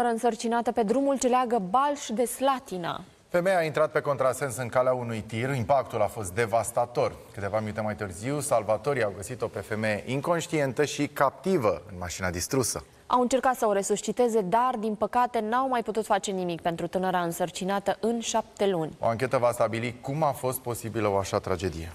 Însărcinată pe drumul ce leagă Balș de Slatina. Femeia a intrat pe contrasens în calea unui tir. Impactul a fost devastator. Câteva minute mai târziu, salvatorii au găsit-o pe femeie inconștientă și captivă în mașina distrusă. Au încercat să o resusciteze, dar, din păcate, n-au mai putut face nimic pentru tânăra însărcinată în 7 luni. O anchetă va stabili cum a fost posibilă o așa tragedie.